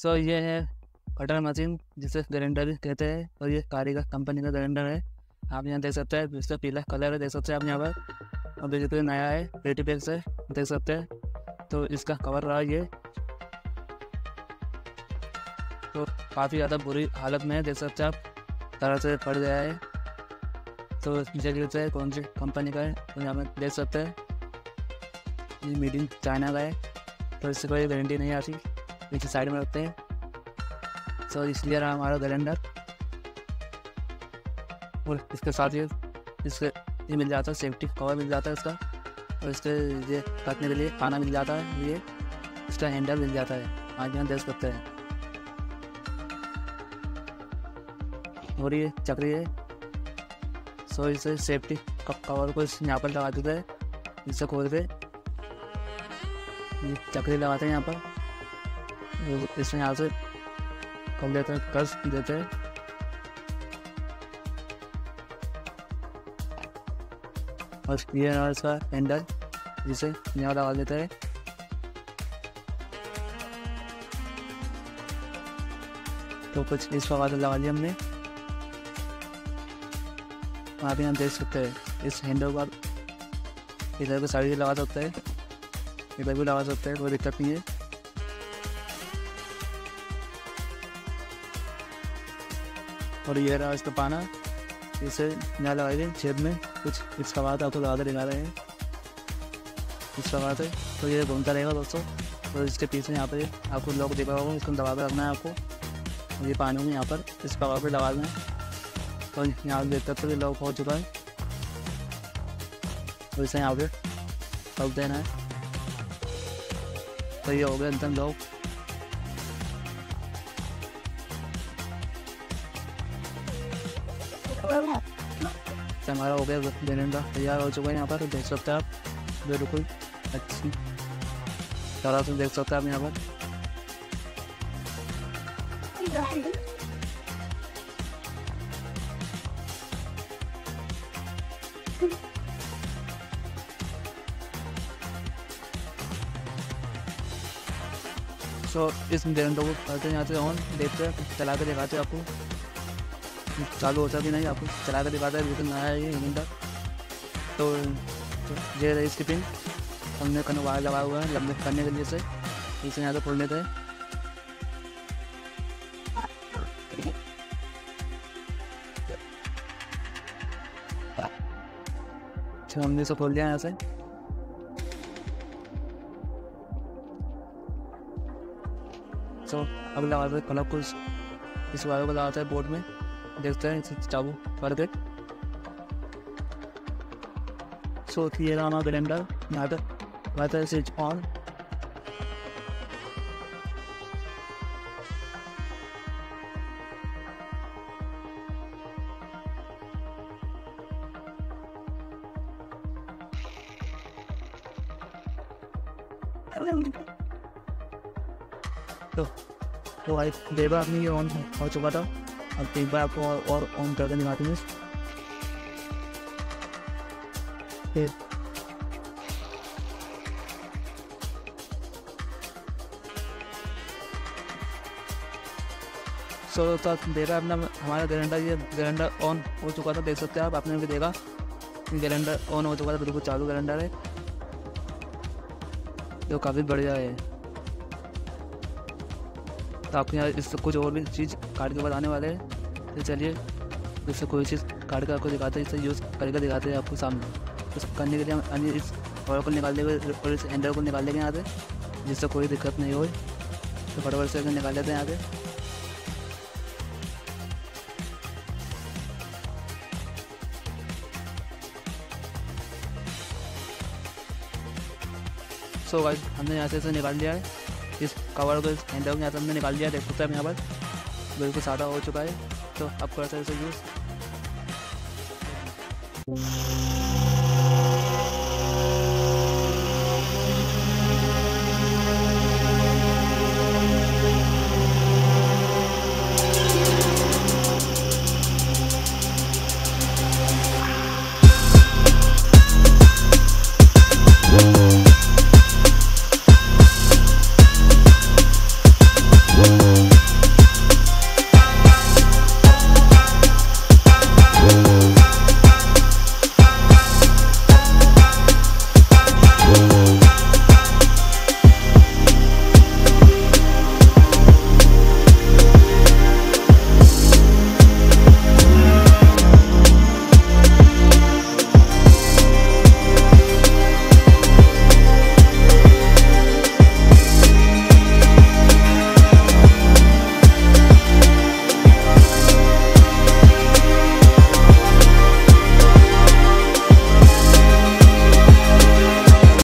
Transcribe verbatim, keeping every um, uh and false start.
सो ये है cutter machine जिसे ग्राइंडर भी कहते हैं, और ये कारीगर कंपनी का ग्राइंडर है। आप यहाँ देख सकते हैं, इसका पीला कलर है, देख सकते हैं आप यहाँ पर। और बिल्कुल नया है, पेटी पैक से देख सकते हैं। तो इसका कवर रहा ये, तो काफ़ी ज़्यादा बुरी हालत में है, देख सकते हैं आप, तरह से फट गया है। तो जगह कौन सी कंपनी का है तो यहाँ पर देख सकते हैं, ये मेड इन चाइना का है। तो इससे कोई गारंटी नहीं आती, पीछे साइड में रखते हैं। सो इसलिए रहा हमारा ग्राइंडर। और इसके साथ ये इसके ये मिल जाता है, सेफ्टी कवर मिल जाता है इसका, और इसके ये काटने के लिए खाना मिल जाता है, ये इसका हैंडल मिल जाता है, आज यहाँ देख सकते हैं। और ये चक्री है, सो इसे सेफ्टी कवर को इस यहाँ पर लगा देते हैं, इससे खोलते ये चक्री लगाते हैं यहाँ पर, इसमें यहाँ से कम देते हैं, कस देते हैं। और ये है इसका हैंडल जिसे यहाँ लगा देते हैं। तो कुछ इस प्रकार से लगा लिया हमने। आप यहाँ देख सकते हैं, इस हैंडल को आप इधर को साइड लगा सकते हैं, इधर भी लगा सकते हैं, कोई दिक्कत नहीं है। और ये रहा इसका पाना, इसे यहाँ लगाइए छेद में, कुछ इसका बात आपको ज़्यादा दिखा रहे हैं इसका बात है। तो ये घूमता रहेगा दोस्तों। तो इसके पीछे यहाँ पे आपको लॉक दिखा होगा, इसको दबा कर रखना है आपको। ये पानी में यहाँ पर इस कवा पर दबा दें, तो यहाँ देख सकते हो लॉक हो चुका है। तो इसे यहाँ पे लॉक देना है, तो ये हो गया एकदम लॉक। हमारा हो गया ग्राइंडर तैयार हो चुका है, यहाँ पर देख सकते हैं आप, बिल्कुल अच्छी तरह से देख सकते हैं आप यहाँ पर। सो so, इस ग्राइंडर को करते हैं यहाँ से ऑन, देखते हैं चला के दिखाते हैं आपको चालू होता भी नहीं, आपको चला कर दिखाता है, बिल्कुल नया है ये हिंडर। तो ये रही इसकी पिन, हमने कन वायर लगाया हुआ है लंबे करने के लिए से, इसे यहाँ से खोल लेते हैं। अच्छा, हमने इसे खोल दिया यहाँ से। तो अब लगाते कल को इस वायर को लगाता है बोर्ड में, देखते हैं इसे चाबू करके। सो ये रहा हमारा ग्राइंडर, यहाँ पर रहता है स्विच ऑन। तो तो भाई देवा आपने ये ऑन हो चुका था, अब एक बार आपको और ऑन करके दिखाते हैं। सो तो देखा अपना हमारा ग्राइंडर, ये ग्राइंडर ऑन हो चुका था, देख सकते हैं आप, आपने भी देखा ग्राइंडर ऑन हो चुका था, बिल्कुल चालू ग्राइंडर है, जो काफ़ी बढ़िया है। तो आपके यहाँ इससे कुछ और भी चीज़ काट के बताने वाले हैं, तो चलिए इससे कोई चीज़ काट के आपको दिखाते हैं, इससे यूज़ करके दिखाते हैं आपको सामने। इस करने के लिए हम इस वायर को निकाल देंगे और इस हैंडल को निकाल देंगे यहाँ से, जिससे कोई दिक्कत नहीं हो। तो फटाफट से निकाल लेते हैं यहाँ से। सो गाइस हमने यहाँ से इसे निकाल लिया है, इस कवर को इस हैंडल यहाँ से हमने निकाल दिया, देख सकते हैं यहाँ पर बिल्कुल सादा हो चुका है। तो आप कर सकते हो यूज़।